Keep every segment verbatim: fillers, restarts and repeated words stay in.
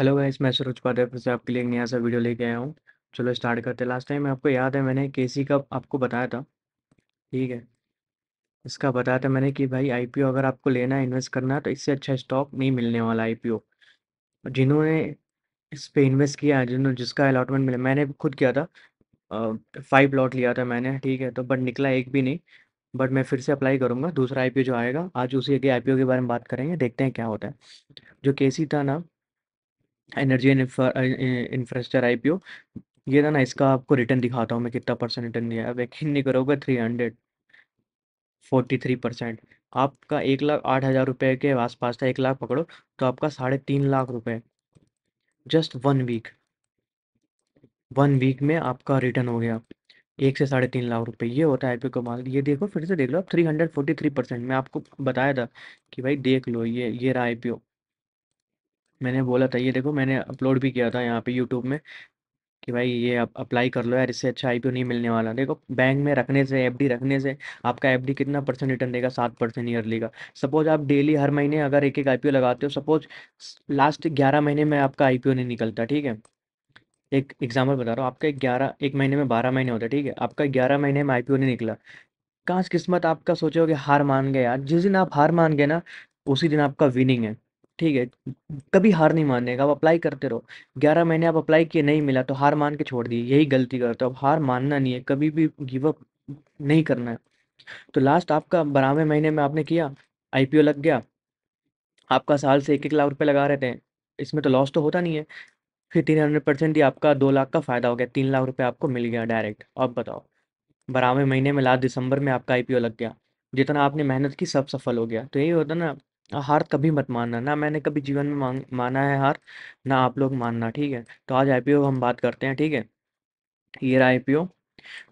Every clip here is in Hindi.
हेलो गाइस, मैं सूरज पाधर फिर से आपके लिए एक नया सा वीडियो लेके आया हूँ। चलो स्टार्ट करते हैं। लास्ट टाइम आपको याद है मैंने केसी का आपको बताया था, ठीक है। इसका बताया था मैंने कि भाई आईपीओ अगर आपको लेना है, इन्वेस्ट करना है, तो इससे अच्छा स्टॉक नहीं मिलने वाला। आईपीओ जिन्होंने इस पर इन्वेस्ट किया है, जिन्होंने जिसका अलॉटमेंट मिला, मैंने खुद किया था, फाइव लॉट लिया था मैंने, ठीक है। तो बट निकला एक भी नहीं, बट मैं फिर से अप्लाई करूँगा। दूसरा आईपीओ जो आएगा आज, उसी के आईपीओ के बारे में बात करेंगे, देखते हैं क्या होता है। जो केसी था ना, एनर्जी एंड इंफ्रास्ट्रक्चर आईपीओ, ये था ना, इसका आपको रिटर्न दिखाता हूँ मैं कितना परसेंट रिटर्न दिया है। यकीन नहीं करोगे, three hundred forty three percent. आपका एक लाख आठ हज़ार रुपये के आसपास था, एक लाख पकड़ो तो आपका साढ़े तीन लाख रुपए just one week one week में आपका रिटर्न हो गया, एक से साढ़े तीन लाख रुपए। ये होता है आईपीओ का माल। ये देखो, फिर से देख लो आप, three hundred forty three percent मैं आपको बताया था कि भाई देख लो, ये ये रहा आईपीओ, मैंने बोला था। ये देखो, मैंने अपलोड भी किया था यहाँ पे यूट्यूब में कि भाई ये आप अप्लाई कर लो यार, इससे अच्छा आईपीओ नहीं मिलने वाला। देखो, बैंक में रखने से, एफडी रखने से आपका एफडी कितना परसेंट रिटर्न देगा, सात परसेंट ईयरली का। सपोज आप डेली हर महीने अगर एक एक आईपीओ लगाते हो, सपोज लास्ट ग्यारह महीने में आपका आईपीओ नहीं निकलता, ठीक है। एक एग्जाम्पल बता रहा हूँ, आपका ग्यारह एक महीने में बारह महीने होता है, ठीक है। आपका ग्यारह महीने में आईपीओ नहीं निकला, काश किस्मत आपका, सोचोगे हार मान गए यार। जिस दिन आप हार मान गए ना, उसी दिन आपका विनिंग है, ठीक है। कभी हार नहीं मानने का, आप अप्लाई करते रहो। ग्यारह महीने आप अप्लाई किए, नहीं मिला तो हार मान के छोड़ दिए, यही गलती करते हो। अब हार मानना नहीं है, कभी भी गिव अप नहीं करना है। तो लास्ट आपका बारहवें महीने में आपने किया, आईपीओ लग गया, आपका साल से एक एक लाख रुपए लगा रहे थे, इसमें तो लॉस तो होता नहीं है। फिर तीन हंड्रेड परसेंट ही आपका दो लाख का फ़ायदा हो गया, तीन लाख रुपये आपको मिल गया डायरेक्ट। अब बताओ, बारहवें महीने में लास्ट दिसंबर में आपका आईपीओ लग गया, जितना आपने मेहनत की सब सफल हो गया। तो यही होता ना, हार कभी मत मानना। ना मैंने कभी जीवन में मांग, माना है हार, ना आप लोग मानना, ठीक है। तो आज आईपीओ हम बात करते हैं, ठीक है। ये रहा आईपीओ,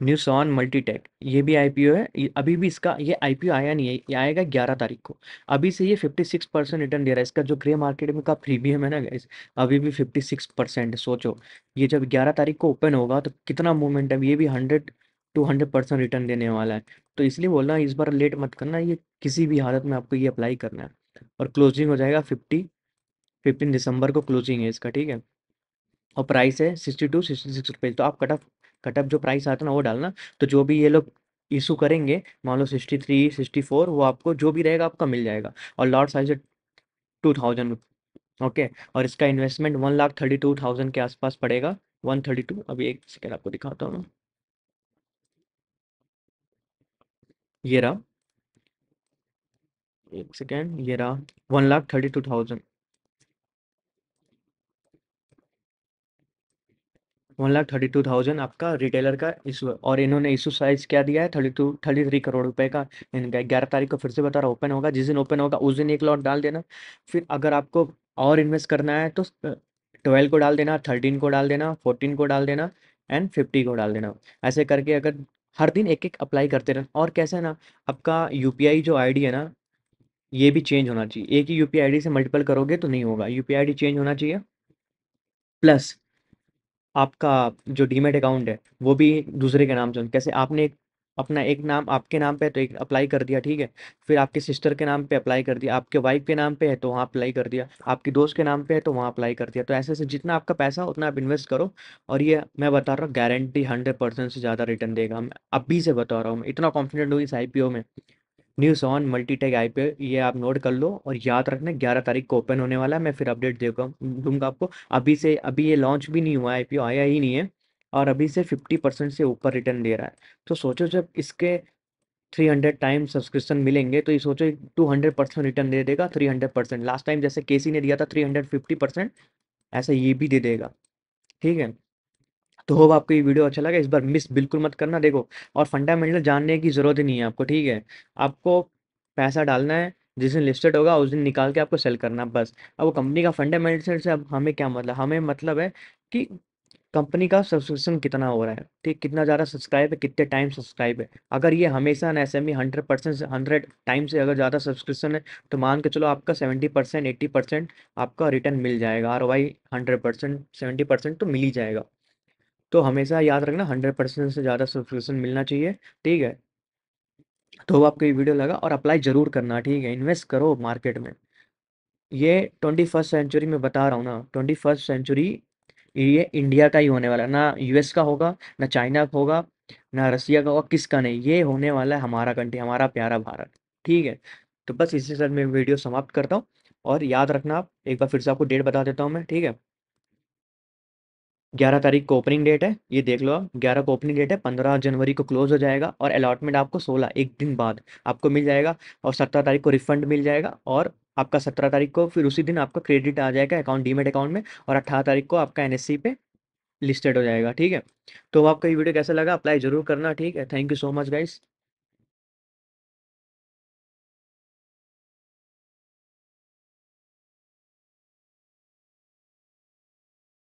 न्यू सॉन मल्टीटेक, ये भी आईपीओ है। अभी भी इसका, ये आईपीओ आया नहीं है, ये आएगा ग्यारह तारीख को। अभी से ये फिफ्टी सिक्स परसेंट रिटर्न दे रहा है। इसका जो ग्रे मार्केट में का प्रीमियम है ना गाइस, अभी भी फिफ्टी सिक्स परसेंट सोचो। ये जब ग्यारह तारीख को ओपन होगा तो कितना मूवमेंट है, ये भी hundred to hundred percent return देने वाला है। तो इसलिए बोल रहा हूँ, इस बार लेट मत करना, ये किसी भी हालत में आपको ये अप्लाई करना है। और क्लोजिंग हो जाएगा फिफ्टी फिफ्टीन दिसंबर को क्लोजिंग है इसका, ठीक है। और प्राइस है sixty two sixty six rupees. तो आप कट ऑफ कट ऑफ जो प्राइस आता है ना, वो डालना। तो जो भी ये लोग इशू करेंगे, मान लो सिक्सटी थ्री सिक्सटी फोर वो आपको जो भी रहेगा आपका मिल जाएगा। और lot size two thousand okay. और इसका investment one lakh thirty two thousand के आसपास पड़ेगा, वन थर्टी टू। अभी एक सेकेंड आपको दिखाता हूँ। ये रहा, एक सेकेंड, ये रहा one lakh thirty two thousand, one lakh thirty two thousand आपका रिटेलर का इशू है। और इन्होंने इशू साइज क्या दिया है, thirty two thirty three crore रुपए का इनका। ग्यारह तारीख को फिर से बता रहा, ओपन होगा, जिस दिन ओपन होगा उस दिन एक लॉट डाल देना। फिर अगर आपको और इन्वेस्ट करना है तो ट्वेल्व को डाल देना, थर्टीन को डाल देना, फोर्टीन को डाल देना एंड फिफ्टी को डाल देना। ऐसे करके अगर हर दिन एक एक अप्लाई करते रहना। और कैसे है ना, आपका यूपीआई जो आईडी है ना, ये भी चेंज होना चाहिए। एक ही यूपीआई आईडी से मल्टीपल करोगे तो नहीं होगा, यूपीआई आईडी चेंज होना चाहिए। प्लस आपका जो डीमेट अकाउंट है वो भी दूसरे के नाम से, कैसे आपने अपना एक नाम आपके नाम पे तो एक अप्लाई कर दिया, ठीक है। फिर आपके सिस्टर के नाम पे अप्लाई कर दिया, आपके वाइफ के नाम पे है तो वहाँ अप्लाई कर दिया, आपके दोस्त के नाम पे है तो वहाँ अप्लाई कर दिया। तो ऐसे से जितना आपका पैसा उतना आप इन्वेस्ट करो। और ये मैं बता रहा हूँ, गारंटी हंड्रेड परसेंट से ज़्यादा रिटर्न देगा। मैं अभी से बता रहा हूँ, मैं इतना कॉन्फिडेंट हूँ इस आई पी ओ में, न्यू सॉन मल्टीटेक आईपीओ। ये आप नोट कर लो और याद रखना, ग्यारह तारीख को ओपन होने वाला है। मैं फिर अपडेट देगा दूंगा आपको। अभी से अभी ये लॉन्च भी नहीं हुआ, आईपीओ आया ही नहीं है, और अभी से फिफ्टी परसेंट से ऊपर रिटर्न दे रहा है। तो सोचो, जब इसके थ्री हंड्रेड टाइम सब्सक्रिप्शन मिलेंगे तो ये सोचो टू हंड्रेड परसेंट रिटर्न दे देगा, three hundred percent. Last time जैसे केसी ने दिया था थ्री हंड्रेड फिफ्टी परसेंट, ऐसा ये भी दे देगा, ठीक है। तो होप आपको ये वीडियो अच्छा लगा, इस बार मिस बिल्कुल मत करना। देखो, और फंडामेंटल जानने की ज़रूरत ही नहीं है आपको, ठीक है। आपको पैसा डालना है, जिस दिन लिस्टेड होगा उस दिन निकाल के आपको सेल करना, बस। अब वो कंपनी का फंडामेंटल से अब हमें क्या मतलब, हमें मतलब है कि कंपनी का सब्सक्रिप्शन कितना हो रहा है, ठीक, कितना ज़्यादा सब्सक्राइब है, कितने टाइम सब्सक्राइब है। अगर ये हमेशा ना ऐसे में हंड्रेड परसेंट हंड्रेड टाइम से अगर ज़्यादा सब्सक्रिप्शन है तो मान के चलो आपका सेवेंटी परसेंट एट्टी परसेंट आपका रिटर्न मिल जाएगा। आर वाई हंड्रेड परसेंट सेवेंटी परसेंट तो मिल ही जाएगा। तो हमेशा याद रखना, हंड्रेड परसेंट से ज़्यादा सब्सक्रिप्शन मिलना चाहिए, ठीक है। तो आपको ये वीडियो लगा और अप्लाई ज़रूर करना, ठीक है। इन्वेस्ट करो मार्केट में, ये ट्वेंटी फर्स्ट सेंचुरी में बता रहा हूँ ना, ट्वेंटी फर्स्ट सेंचुरी ये इंडिया का ही होने वाला, ना यूएस का होगा, ना चाइना का होगा, ना रसिया का होगा, किसका नहीं, ये होने वाला है हमारा कंट्री, हमारा प्यारा भारत। ठीक है, तो बस इसी साथ मैं वीडियो समाप्त करता हूँ। और याद रखना, आप एक बार फिर से आपको डेट बता देता हूँ मैं, ठीक है, ग्यारह तारीख को ओपनिंग डेट है, ये देख लो आप, ग्यारह को ओपनिंग डेट है, पंद्रह जनवरी को क्लोज हो जाएगा, और अलॉटमेंट आपको सोलह एक दिन बाद आपको मिल जाएगा, और सत्रह तारीख को रिफंड मिल जाएगा, और आपका सत्रह तारीख को फिर उसी दिन आपका क्रेडिट आ जाएगा अकाउंट डीमेट अकाउंट में, और अट्ठारह तारीख को आपका एनएससी पे लिस्टेड हो जाएगा। ठीक है, तो आपका ये वीडियो कैसा लगा, अप्लाई जरूर करना। ठीक है, thank you so much guys.